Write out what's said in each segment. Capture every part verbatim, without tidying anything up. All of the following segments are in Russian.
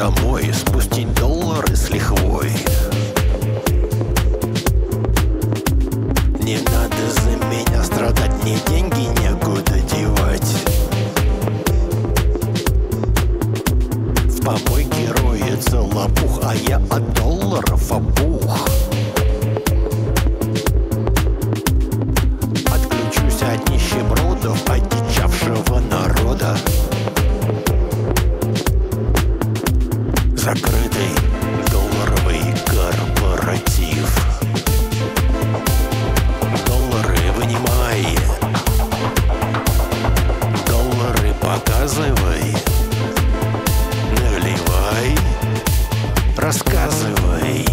домой, спустить доллары с лихвой. Не надо за меня страдать, ни деньги некуда девать. В помойке роется лопух, а я от долларов опух. Отключусь от нищебродов, одичавшего народа. Закрытый долларовый корпоратив. Доллары вынимай, доллары показывай, наливай, рассказывай.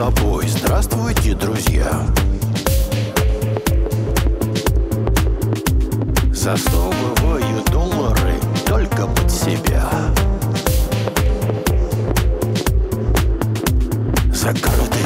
Собой. Здравствуйте, друзья. Засовываю доллары только под себя. Закрыто.